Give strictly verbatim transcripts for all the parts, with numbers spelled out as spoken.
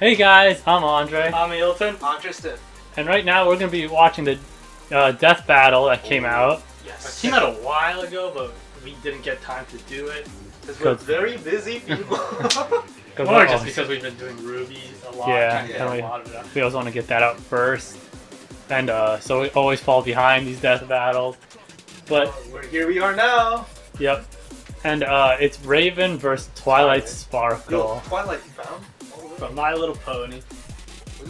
Hey guys, I'm Andre. I'm Hilton. I'm Tristan. And right now we're going to be watching the uh, Death Battle that came Ooh. out. Yes. It came out a while ago, but we didn't get time to do it. Because we're very busy people. Or just because we've been doing R W B Y a lot. Yeah, yeah. We, a lot of it. We always want to get that out first. And uh, so we always fall behind these Death Battles. But oh, we're, here we are now. Yep. And uh, it's Raven versus Twilight Sparkle. Yo, Twilight found? From My Little Pony.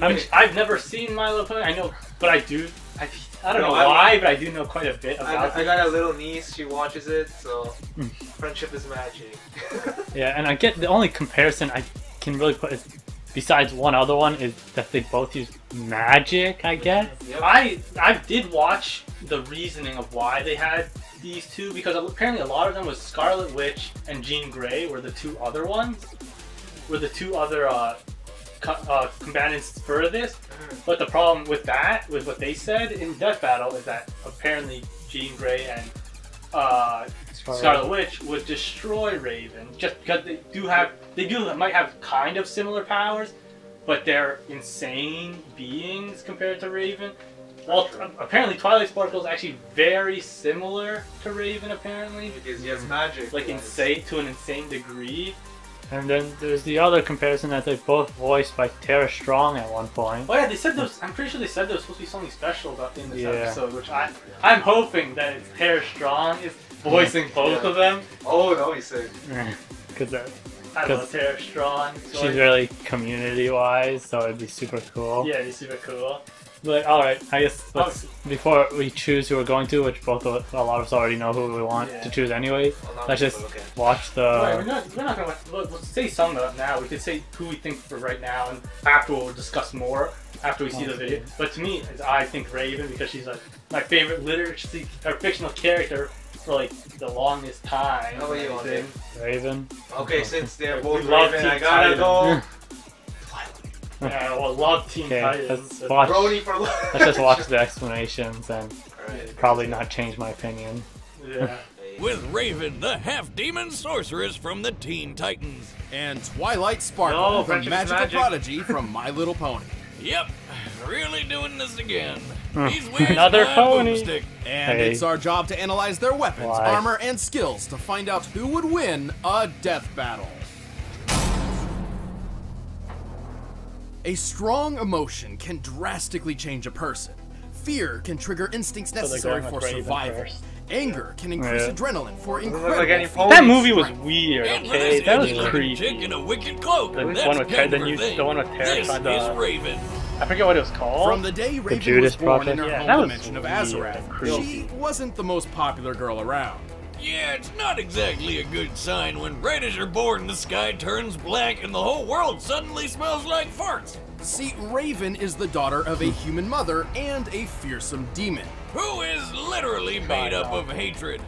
I mean, I've never seen My Little Pony. I know, but I do. I, I don't no, know I, why, but I do know quite a bit about it. I got a little niece. She watches it, so mm. friendship is magic. Yeah, and I get the only comparison I can really put is, besides one other one, is that they both use magic. I guess. Yep. I I did watch the reasoning of why they had these two, because apparently a lot of them was Scarlet Witch and Jean Grey were the two other ones. Were the two other uh, co uh, combatants for this, mm. but the problem with that, with what they said in Death Battle, is that apparently Jean Grey and uh, Scarlet. Scarlet Witch would destroy Raven, just because they do have, they do might have kind of similar powers, but they're insane beings compared to Raven. Well, apparently Twilight Sparkle is actually very similar to Raven, apparently, because he has magic, like yes. insane to an insane degree. And then there's the other comparison that they both voiced by Tara Strong at one point. Oh yeah, they said those. I'm pretty sure they said there was supposed to be something special about in this yeah. episode, which I, I'm hoping that it's Tara Strong is voicing both yeah. of them. Oh, that would be sick. Because I love Tara Strong. She's like, really community-wise, so it'd be super cool. Yeah, it'd be super cool. But all right, I guess let's, oh. before we choose who we're going to, which both of, a lot of us already know who we want yeah. to choose anyway. Well, let's just okay. watch the. Right, we're not, we're not gonna watch, look, we'll say some of it now. We could say who we think for right now, and after we'll discuss more after we see oh, the video. Yeah. But to me, I think Raven, because she's like my favorite literacy or fictional character for like the longest time. Oh, you want it? Raven. Okay, since they're both we Raven, I gotta go. Yeah, well, love Teen Titans. Okay, let's, let's just watch the explanations and right, probably not change my opinion. Yeah. With Raven, the half-demon sorceress from the Teen Titans. And Twilight Sparkle, no, the magical magic. prodigy from My Little Pony. Yep, really doing this again. He's wearing another pony. Boomstick. And hey. it's our job to analyze their weapons, Why? armor, and skills to find out who would win a death battle. A strong emotion can drastically change a person. Fear can trigger instincts necessary so for survival. Anger can increase yeah. adrenaline for incredible like That movie was weird, okay? That was creepy. The one with Ted, the new, the one with Ted, the... I forget what it was called. From the day Raven the Judas was born Prophet. in her yeah, home dimension of Azarath, she wasn't the most popular girl around. Yeah, it's not exactly a good sign when right as you're born the sky turns black and the whole world suddenly smells like farts. See, Raven is the daughter of a human mother and a fearsome demon. Who is literally made up of hatred.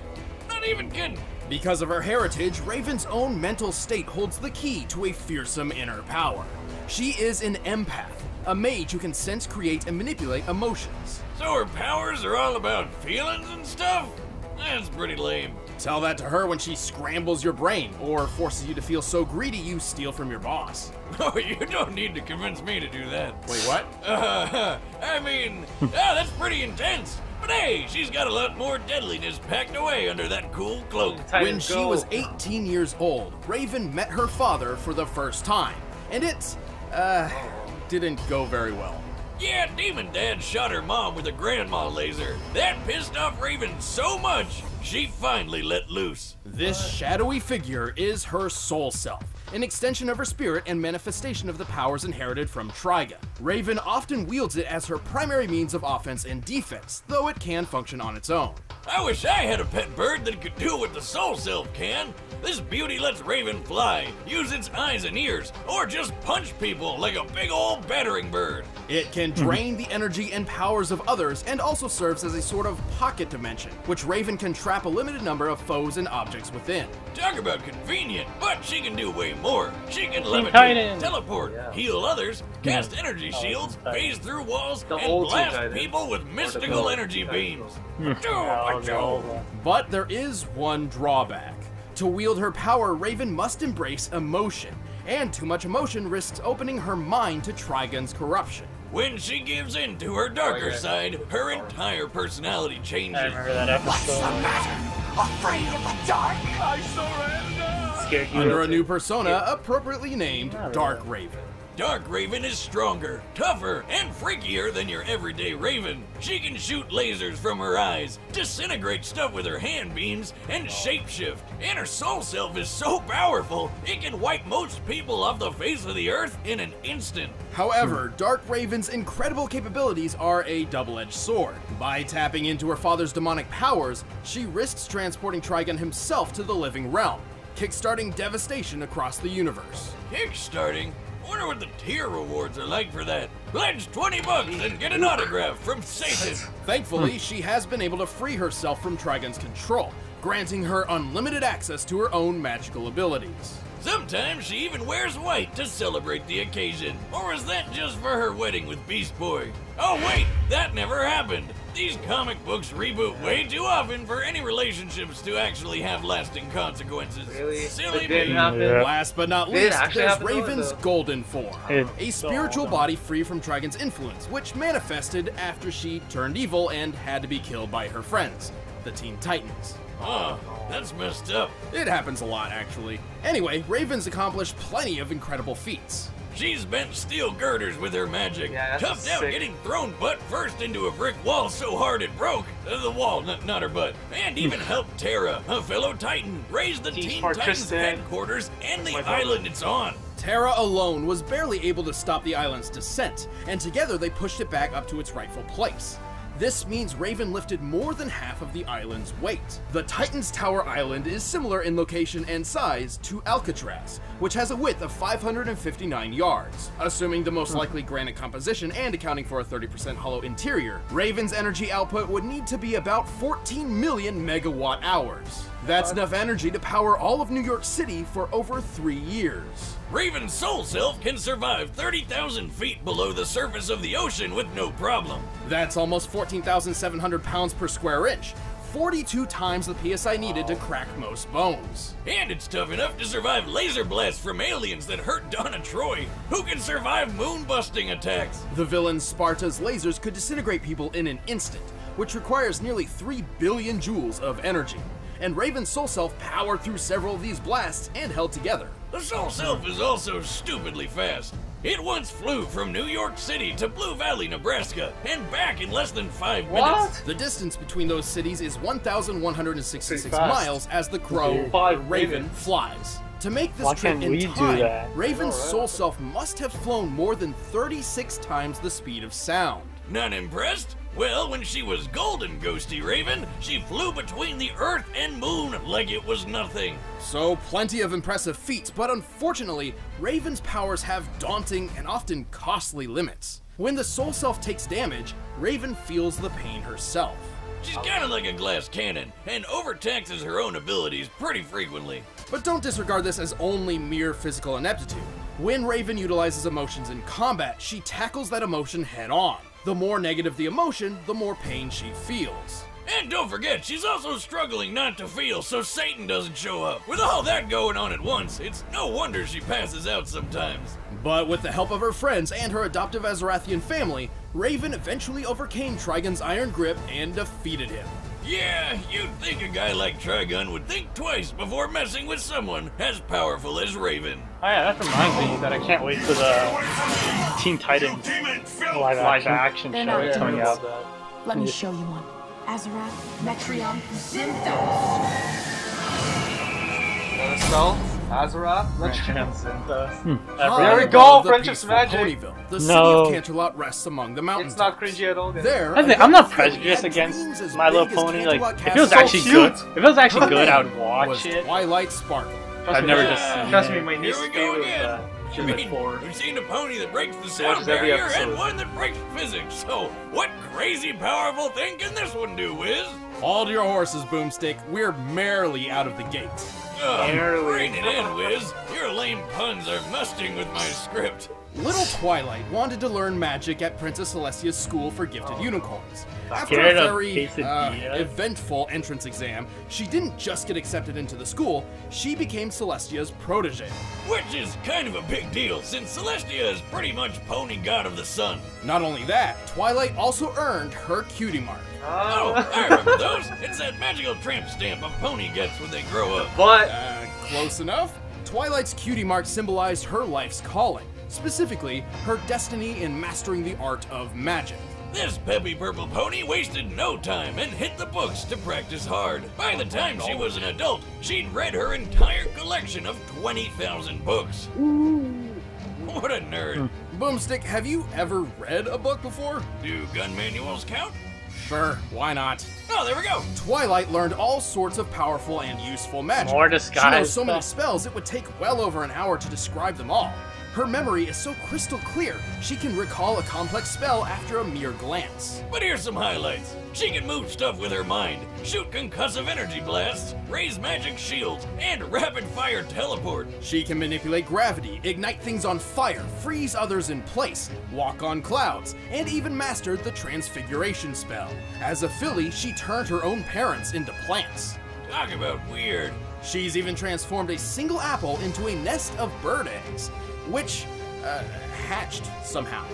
Not even kidding. Because of her heritage, Raven's own mental state holds the key to a fearsome inner power. She is an empath, a mage who can sense, create, and manipulate emotions. So her powers are all about feelings and stuff? That's pretty lame. Tell that to her when she scrambles your brain or forces you to feel so greedy you steal from your boss. Oh, you don't need to convince me to do that. Wait, what? Uh, I mean, oh, that's pretty intense. But hey, she's got a lot more deadliness packed away under that cool cloak. When she was eighteen years old, Raven met her father for the first time. And it, uh, didn't go very well. Yeah, Demon Dad shot her mom with a grandma laser. That pissed off Raven so much, she finally let loose. This uh, shadowy figure is her soul self, an extension of her spirit and manifestation of the powers inherited from Trigon. Raven often wields it as her primary means of offense and defense, though it can function on its own. I wish I had a pet bird that could do what the soul self can. This beauty lets Raven fly, use its eyes and ears, or just punch people like a big old battering bird. It can drain the energy and powers of others and also serves as a sort of pocket dimension, which Raven can trap a limited number of foes and objects within. Talk about convenient, but she can do way more. She can levitate, teleport, yeah. heal others, cast energy oh, shields, phase through walls, the and blast people with mystical energy beams. But there is one drawback. To wield her power, Raven must embrace emotion, and too much emotion risks opening her mind to Trigon's corruption. When she gives in to her darker side, her entire personality changes. I remember that episode. What's the matter? Afraid of the dark? I surrender! Under a new persona appropriately named Dark Raven. Dark Raven is stronger, tougher, and freakier than your everyday Raven. She can shoot lasers from her eyes, disintegrate stuff with her hand beams, and shapeshift. And her soul self is so powerful, it can wipe most people off the face of the earth in an instant. However, Dark Raven's incredible capabilities are a double-edged sword. By tapping into her father's demonic powers, she risks transporting Trigon himself to the living realm, kickstarting devastation across the universe. Kickstarting? I wonder what the tier rewards are like for that. Pledge twenty bucks and get an autograph from Satan. Thankfully, she has been able to free herself from Trigon's control, granting her unlimited access to her own magical abilities. Sometimes she even wears white to celebrate the occasion. Or is that just for her wedding with Beast Boy? Oh wait, that never happened. These comic books reboot way too often for any relationships to actually have lasting consequences. Really? Silly me. Yeah. Last but not least is Raven's golden form, a spiritual body free from Trigon's influence, which manifested after she turned evil and had to be killed by her friends, the Teen Titans. Oh, that's messed up. It happens a lot, actually. Anyway, Raven's accomplished plenty of incredible feats. She's bent steel girders with her magic, yeah, toughed out getting thrown butt first into a brick wall so hard it broke. Uh, the wall, not, not her butt. And even helped Tara, a fellow Titan, raise the He's Teen Titans headquarters and the island it's on. Tara alone was barely able to stop the island's descent, and together they pushed it back up to its rightful place. This means Raven lifted more than half of the island's weight. The Titan's Tower Island is similar in location and size to Alcatraz, which has a width of five hundred fifty-nine yards. Assuming the most likely granite composition and accounting for a thirty percent hollow interior, Raven's energy output would need to be about fourteen million megawatt hours. That's enough energy to power all of New York City for over three years. Raven's soul self can survive thirty thousand feet below the surface of the ocean with no problem. That's almost fourteen thousand seven hundred pounds per square inch, forty-two times the P S I needed to crack most bones. And it's tough enough to survive laser blasts from aliens that hurt Donna Troy, who can survive moon-busting attacks. The villain Sparta's lasers could disintegrate people in an instant, which requires nearly three billion joules of energy. And Raven's soul self powered through several of these blasts and held together. The soul self is also stupidly fast. It once flew from New York City to Blue Valley, Nebraska, and back in less than five what? minutes. The distance between those cities is one thousand one hundred sixty-six miles as the crow Five Raven minutes. flies. To make this Why trip in time, Raven's right. soul self must have flown more than thirty-six times the speed of sound. Not impressed? Well, when she was golden, Ghosty Raven, she flew between the Earth and Moon like it was nothing. So, plenty of impressive feats, but unfortunately, Raven's powers have daunting and often costly limits. When the soul self takes damage, Raven feels the pain herself. She's kinda like a glass cannon, and overtaxes her own abilities pretty frequently. But don't disregard this as only mere physical ineptitude. When Raven utilizes emotions in combat, she tackles that emotion head-on. The more negative the emotion, the more pain she feels. And don't forget, she's also struggling not to feel so Satan doesn't show up. With all that going on at once, it's no wonder she passes out sometimes. But with the help of her friends and her adoptive Azarathian family, Raven eventually overcame Trigon's iron grip and defeated him. Yeah, you'd think a guy like Trigon would think twice before messing with someone as powerful as Raven. Oh yeah, that reminds me that I can't wait for the Teen Titans live action show that's coming out. Let me show you one. Azarath, Metreon, Zinthos. Azeroth, Legends, and the... Hmm. There we go, Friendship's Magic! The city no. of Canterlot rests among the mountains. It's not cringy at all. There, I'm not prejudiced against My Little Pony. Like, if it was actually so good, if it was actually good, I would watch it. Twilight Sparkle. I've never yeah. just seen Trust it. me, my niece is uh, I mean, we've seen a pony that breaks the sound barrier and one that breaks physics, so what crazy powerful thing can this one do, Wiz? All to your horses, Boomstick. We're merrily out of the gate. Oh, bring it in, Wiz. Your lame puns are messing with my script. Little Twilight wanted to learn magic at Princess Celestia's school for gifted oh. unicorns. After Get a very uh, eventful entrance exam, she didn't just get accepted into the school, she became Celestia's protege. Which is kind of a big deal, since Celestia is pretty much pony god of the sun. Not only that, Twilight also earned her cutie mark. Oh, oh I remember those. It's that magical tramp stamp a pony gets when they grow up. But uh, close enough. Twilight's cutie mark symbolized her life's calling. Specifically, her destiny in mastering the art of magic. This peppy purple pony wasted no time and hit the books to practice hard. By the time she was an adult, she'd read her entire collection of twenty thousand books. What a nerd. Boomstick, have you ever read a book before? Do gun manuals count? Sure, why not? Oh, there we go! Twilight learned all sorts of powerful and useful magic. More disguise. She knows so many spells it would take well over an hour to describe them all. Her memory is so crystal clear, she can recall a complex spell after a mere glance. But here's some highlights. She can move stuff with her mind, shoot concussive energy blasts, raise magic shields, and rapid-fire teleport. She can manipulate gravity, ignite things on fire, freeze others in place, walk on clouds, and even mastered the transfiguration spell. As a filly, she turned her own parents into plants. Talk about weird. She's even transformed a single apple into a nest of bird eggs, which uh, hatched somehow.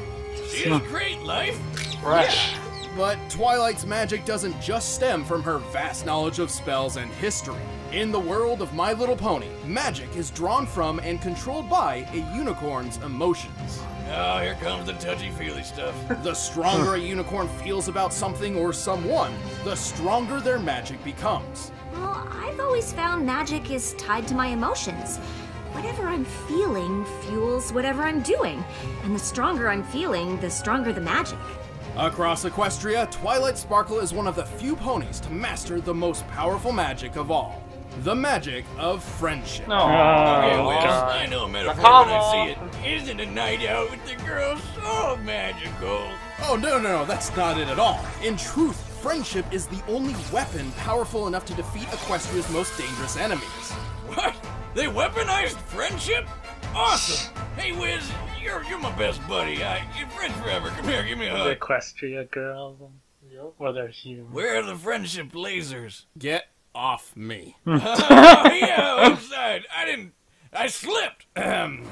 She has great life. Right. Yeah. But Twilight's magic doesn't just stem from her vast knowledge of spells and history. In the world of My Little Pony, magic is drawn from and controlled by a unicorn's emotions. Oh, here comes the touchy-feely stuff. The stronger a unicorn feels about something or someone, the stronger their magic becomes. Well, I've always found magic is tied to my emotions. Whatever I'm feeling fuels whatever I'm doing, and the stronger I'm feeling, the stronger the magic. Across Equestria, Twilight Sparkle is one of the few ponies to master the most powerful magic of all. The magic of friendship. No. Oh, okay, well, God. I know a metaphor when I see it. Isn't a night out with the girls so magical? Oh, no, no, no, that's not it at all. In truth, friendship is the only weapon powerful enough to defeat Equestria's most dangerous enemies. What? They weaponized friendship? Awesome! Hey, Wiz, you're, you're my best buddy. I, you're friends forever. Come here, give me a hug. The Equestria girls. Yep. Well, they're human. Where are the friendship lasers? Get off me. Oh, yeah, I'm sorry. I didn't... I slipped! Um...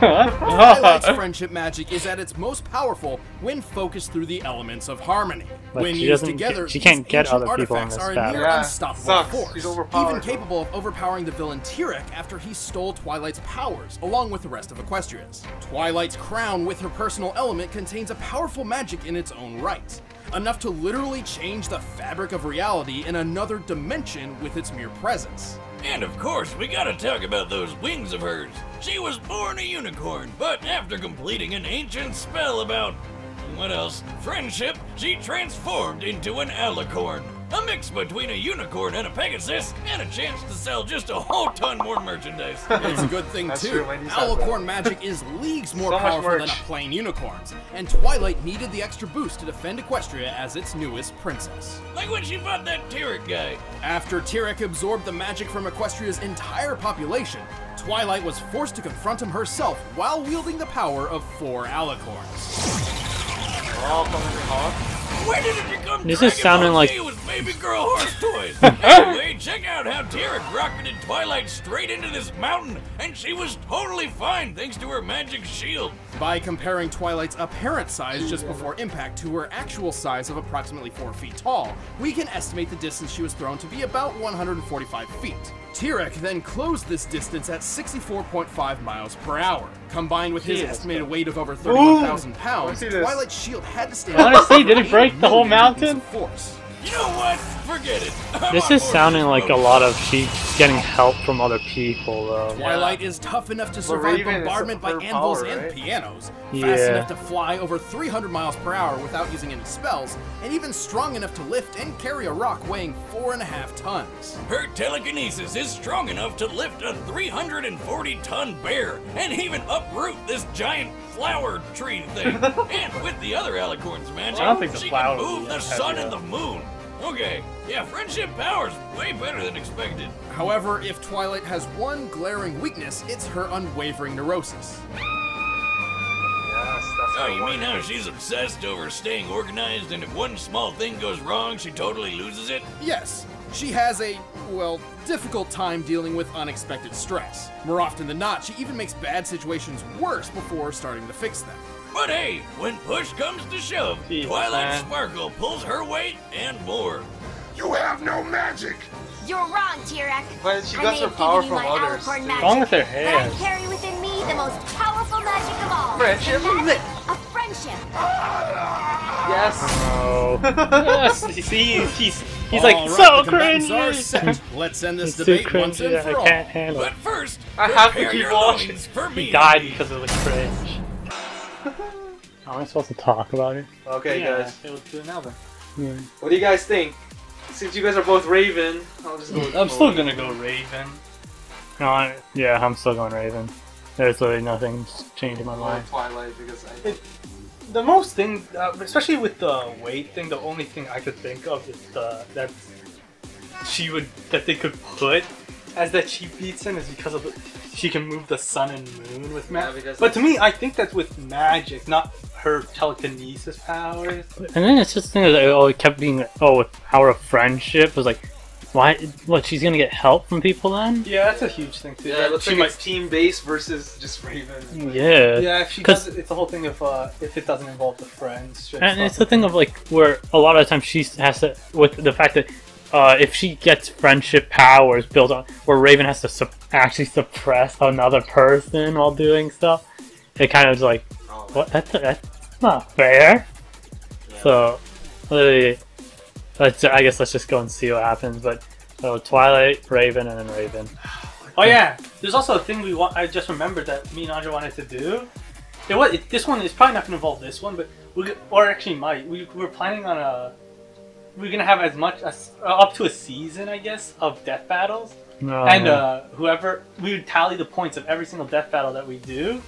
Twilight's friendship magic is at its most powerful when focused through the elements of harmony. But when used together, get, she can't get other people in this battle. Are a near yeah, unstoppable force, even capable of overpowering the villain Tirek after he stole Twilight's powers, along with the rest of Equestria's. Twilight's crown with her personal element contains a powerful magic in its own right, enough to literally change the fabric of reality in another dimension with its mere presence. And of course, we gotta talk about those wings of hers. She was born a unicorn, but after completing an ancient spell about, what else? Friendship, she transformed into an alicorn. A mix between a unicorn and a pegasus, and a chance to sell just a whole ton more merchandise. It's a good thing, too. Alicorn magic is leagues more so powerful than a plain unicorn's, and Twilight needed the extra boost to defend Equestria as its newest princess. Like when she fought that Tirek guy. After Tirek absorbed the magic from Equestria's entire population, Twilight was forced to confront him herself while wielding the power of four alicorns. All coming hard. Where did it become this is sounding like with baby girl horse toys? Anyway, check out how Tirek rocketed Twilight straight into this mountain, and she was totally fine thanks to her magic shield. By comparing Twilight's apparent size just before impact to her actual size of approximately four feet tall, we can estimate the distance she was thrown to be about one hundred forty-five feet. Tirek then closed this distance at sixty-four point five miles per hour. Combined with his Jesus. estimated weight of over thirty-one thousand pounds, Twilight's shield had to stand Honestly, did it break the whole mountain? Force. You know what? Forget it. I'm this is sounding like a lot of sheep getting help from other people, though. Twilight yeah. is tough enough to survive bombardment by anvils power, and right? pianos, yeah. fast enough to fly over three hundred miles per hour without using any spells, and even strong enough to lift and carry a rock weighing four and a half tons. Her telekinesis is strong enough to lift a three hundred forty ton bear, and even uproot this giant flower tree thing. And with the other alicorn's magic, well, she can move the sun and the moon. Okay, yeah, friendship power's way better than expected. However, if Twilight has one glaring weakness, it's her unwavering neurosis. Yes, that's oh, you mean how she's obsessed over staying organized, and if one small thing goes wrong, she totally loses it? Yes. She has a, well, difficult time dealing with unexpected stress. More often than not, she even makes bad situations worse before starting to fix them. But hey, when push comes to shove, Jeez, Twilight man. Sparkle pulls her weight and more. You have no magic! You're wrong, Tirek. But she got her power from others. What's wrong with her hair? But I carry within me the most powerful magic of all. Friendship? A friendship. Yes. Oh. Yes. See, he's, he's like, right, so cringe. Let's end this it's debate once and for all. I can't handle it. But first, I have to keep watching. He died because of the cringe. How am I supposed to talk about it? Okay, yeah, guys. It was to another. Yeah. What do you guys think? Since you guys are both Raven, I'll just go with I'm still gonna go Raven. No, I, yeah, I'm still going Raven. There's literally nothing changing my mind. Twilight, because I... It, the most thing, uh, especially with the weight thing, the only thing I could think of is the, that she would that they could put as that she beats him is because of the, she can move the sun and moon with magic. Yeah, but to me, I think that's with magic, not her telekinesis powers. And then it's just the thing that oh, it kept being oh, power of friendship. It was like, why? What? She's gonna get help from people then? Yeah, that's a huge thing too. Yeah, it looks she like might... it's team base versus just Raven. Yeah. Yeah, if she does it, it's the whole thing of uh, if it doesn't involve the friends. And it's the thing of like where a lot of the time she has to with the fact that. Uh, if she gets friendship powers built on, where Raven has to su actually suppress another person while doing stuff, it kind of is like, what? That's, that's not fair. Yeah. So, literally, let's, I guess let's just go and see what happens. But so Twilight, Raven, and then Raven. Oh yeah, there's also a thing we want. I just remembered that me and Andre wanted to do. It was it, this one is probably not going to involve this one, but we or actually might. We we're planning on a. We're gonna have as much as uh, up to a season, I guess, of death battles, no. and uh, whoever we would tally the points of every single death battle that we do,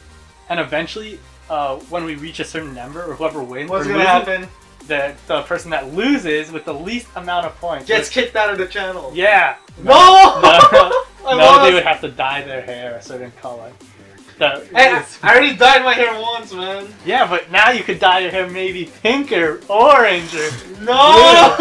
and eventually, uh, when we reach a certain number, or whoever wins, what's gonna happen? The the person that loses with the least amount of points gets which, kicked out of the channel. Yeah. No. No, no, no they would have to dye their hair a certain color. So, hey, I already dyed my hair once, man. Yeah, but now you could dye your hair maybe pink or orange or no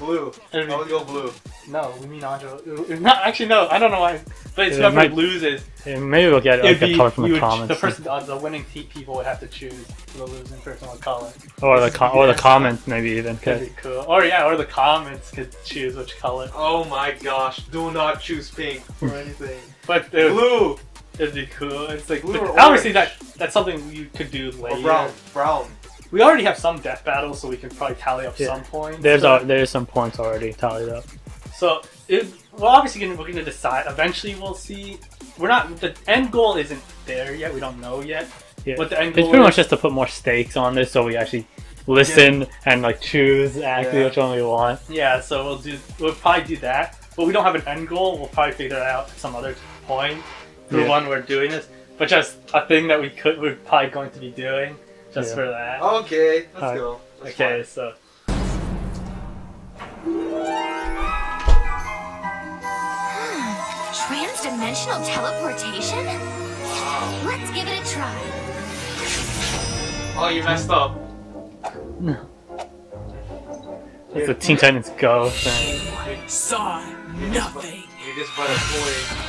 blue. Blue. I would go blue. No, we mean Anjo. Not actually. No, I don't know why. But it's it whoever might, loses. It, maybe we'll get like, be, a color from the would, comments. The person, uh, the winning people would have to choose the losing person with color. Or the com or the comments maybe even. Could be cool. Or yeah, or the comments could choose which color. Oh my gosh! Do not choose pink or anything. But uh, blue. It'd be cool. It's like obviously that that's something you could do later. Or brown, brown. We already have some death battles, so we can probably tally up yeah. some points. There's so. a, there's some points already tallied up. So it, we're obviously gonna, we're gonna decide. Eventually, we'll see. We're not the end goal isn't there yet. We don't know yet. Yeah. What the end goal it's pretty is. much just to put more stakes on this, so we actually listen yeah. and like choose actually yeah. which one we want. Yeah. So we'll do. We'll probably do that, but we don't have an end goal. We'll probably figure that out at some other point. The yeah. one we're doing this, but just a thing that we could, we're probably going to be doing just yeah. for that. Okay, let's right. go. That's okay, fine. so. Transdimensional teleportation? Let's give it a try. Oh, you messed up. No. It's a Teen Titans Go thing. You saw nothing. You just bought a toy.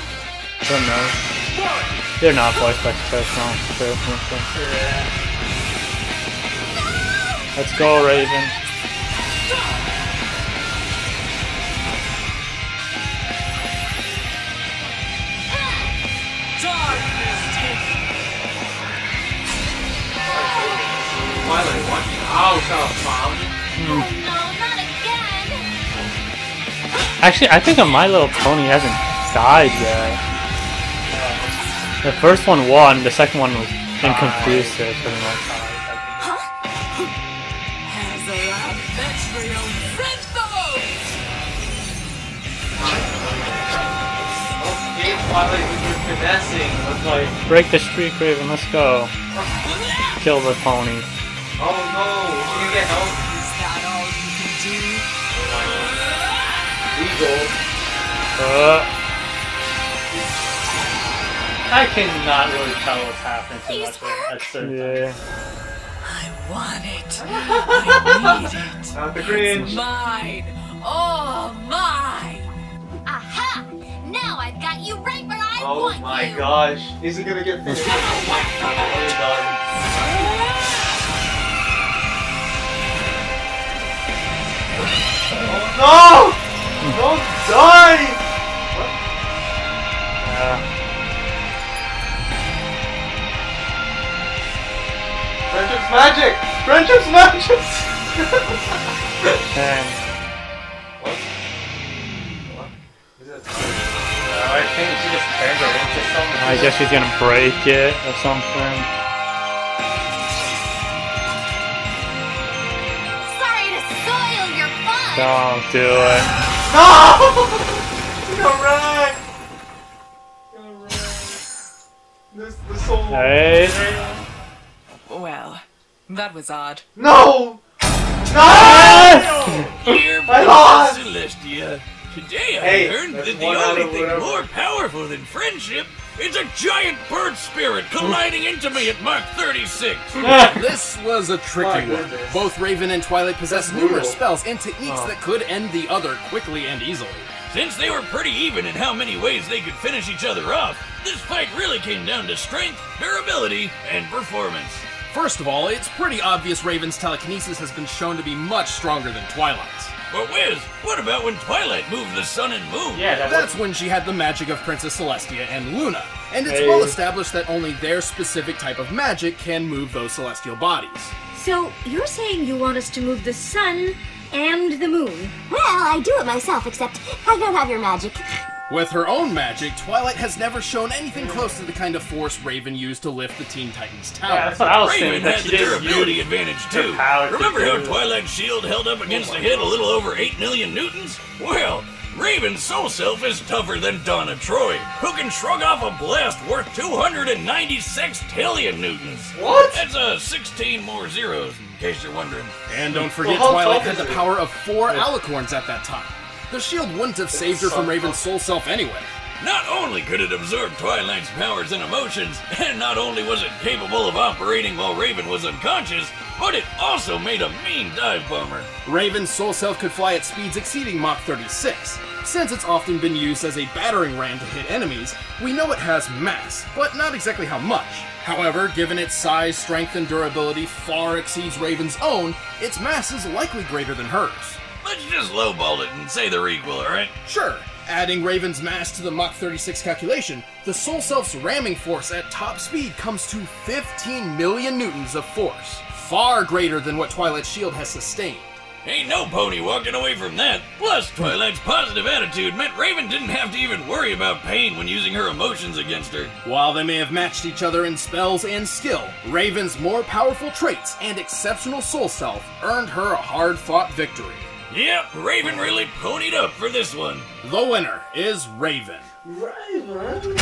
I don't know. They're not voiced by professional. Yeah. Let's go, Raven. Twilight, watching out, Mom. Oh no, not again. Actually, I think My Little Pony hasn't died yet. The first one won, the second one was inconclusive, pretty much. Huh? Azarath, that's for your principles! Okay, Twilight, you're finessing. Let's like... Break the streak, Raven, let's go. Kill the pony. Oh no, can you get help? Is that all you can do? gold. Uh, I cannot really tell what's happened too much at certain yeah. times. I want it. I need it. Not the cringe. It's mine. All mine. Aha! Now I've got you right where I oh want you. Oh my gosh. Is it gonna get finished? Oh no! Don't die! What? Yeah. Friendship's magic! Friendship's magic! What? What? Is it? Uh, I think she just turned her into something. I guess she's gonna break it or something. Don't do it. No! You're right! You're right. This, this soul. Hey. Well, that was odd. No! No! Here, I lost! Celestia. Today I hey, learned that the only thing whatever. more powerful than friendship is a giant bird spirit colliding into me at Mach thirty-six. This was a tricky one. Both Raven and Twilight possessed numerous spells and techniques oh. that could end the other quickly and easily. Since they were pretty even in how many ways they could finish each other off, this fight really came down to strength, durability, and performance. First of all, it's pretty obvious Raven's telekinesis has been shown to be much stronger than Twilight's. But Wiz, what about when Twilight moved the sun and moon? Yeah, that That's works. when she had the magic of Princess Celestia and Luna, and it's hey. well established that only their specific type of magic can move those celestial bodies. So, you're saying you want us to move the sun and the moon? Well, I do it myself, except I don't have your magic. With her own magic, Twilight has never shown anything close to the kind of force Raven used to lift the Teen Titans tower. Yeah, that's what I was Raven saying, had the durability advantage too. Remember how Twilight's shield held up against oh a hit a little over eight million newtons? Well, Raven's soul self is tougher than Donna Troy, who can shrug off a blast worth two hundred ninety-six trillion newtons. What? That's uh, sixteen more zeros, in case you're wondering. And don't forget well, Twilight had the power of four yeah. alicorns at that time. The shield wouldn't have saved her from Raven's soul self anyway. Not only could it absorb Twilight's powers and emotions, and not only was it capable of operating while Raven was unconscious, but it also made a mean dive bomber. Raven's soul self could fly at speeds exceeding Mach thirty-six. Since it's often been used as a battering ram to hit enemies, we know it has mass, but not exactly how much. However, given its size, strength, and durability far exceeds Raven's own, its mass is likely greater than hers. Let's just lowball it and say they're equal, alright? Sure. Adding Raven's mass to the Mach thirty-six calculation, the Soul Self's ramming force at top speed comes to fifteen million newtons of force. Far greater than what Twilight's shield has sustained. Ain't no pony walking away from that. Plus, Twilight's positive attitude meant Raven didn't have to even worry about pain when using her emotions against her. While they may have matched each other in spells and skill, Raven's more powerful traits and exceptional Soul Self earned her a hard-fought victory. Yep, Raven really ponied up for this one. The winner is Raven. Raven?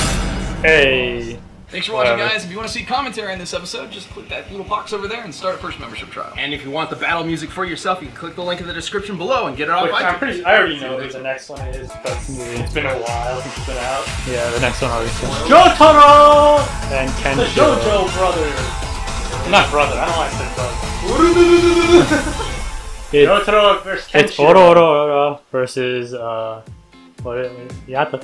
Hey. Thanks for watching, guys. If you want to see commentary on this episode, just click that little box over there and start a first membership trial. And if you want the battle music for yourself, you can click the link in the description below and get it off iTunes. I already know who the next one is, but it's been a while since it's been out. Yeah, the next one already is Jotaro! And Kenshiro. The Jojo brothers. Not brother, I don't like to say brother. It, Jotaro versus Kenshiro. It's Oro Oro Oro versus uh, what is it? Yata.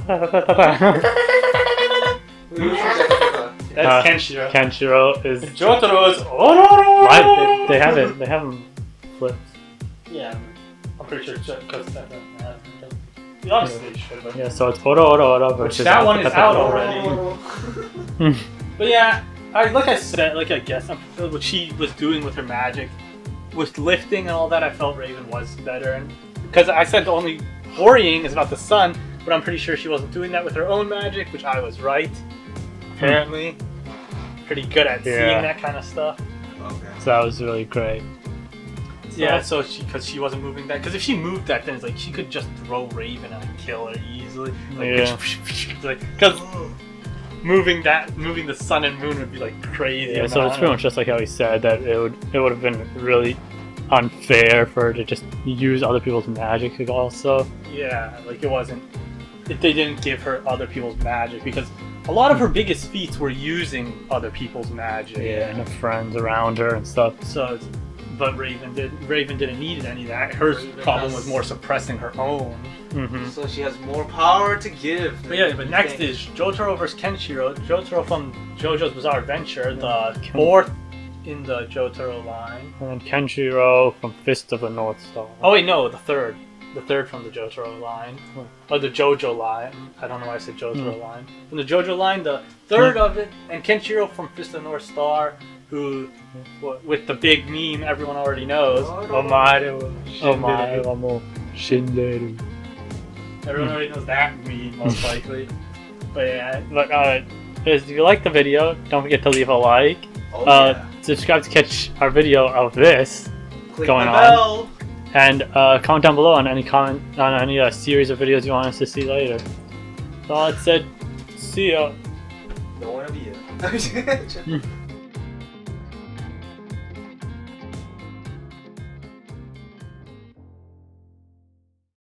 That's Kenshiro. Uh, Kenshiro is Jotaro is Oro Oro. Right? They, they have it. They have them flipped. Yeah, I'm pretty sure because that we obviously should. But yeah, so it's Oro Oro Oro versus that one is out already. But yeah, I, like I said, like I guess I'm, what she was doing with her magic. With lifting and all that, I felt Raven was better, and because I said the only worrying is about the sun, but I'm pretty sure she wasn't doing that with her own magic, which I was right. Apparently, pretty good at yeah. seeing that kind of stuff. Okay. So that was really great. So, yeah, so she because she wasn't moving that. Because if she moved that, then it's like she could just throw Raven and kill her easily. Like, yeah. Because moving that, moving the sun and moon would be like crazy. Yeah, so it's pretty much just like how he said that it would it would have been really unfair for her to just use other people's magic also. Yeah, like it wasn't, they didn't give her other people's magic because a lot of her biggest feats were using other people's magic. Yeah, and her friends around her and stuff. So, it's, but Raven did. Raven didn't need any of that. Her Raven problem has, was more suppressing her own. Mm-hmm. So she has more power to give. But yeah, but next think. is Jotaro versus Kenshiro. Jotaro from Jojo's Bizarre Adventure, the fourth in the Jotaro line, and Kenshiro from Fist of the North Star. Oh wait, no, the third. The third from the Jotaro line. What? Or the Jojo line. I don't know why I said Jotaro mm. line. From the Jojo line, the third mm. of it, and Kenshiro from Fist of the North Star, who, mm. with the big meme everyone already knows. Omaru. Omaru. Omaru. Shinderu. Everyone mm. already knows that meme, most likely. But yeah. Look, uh, if you like the video, don't forget to leave a like. Oh, uh, yeah. Subscribe to catch our video of this Click going the bell. on. And uh, comment down below on any comment on any uh, series of videos you want us to see later. So that said, see ya. Don't wanna be ya.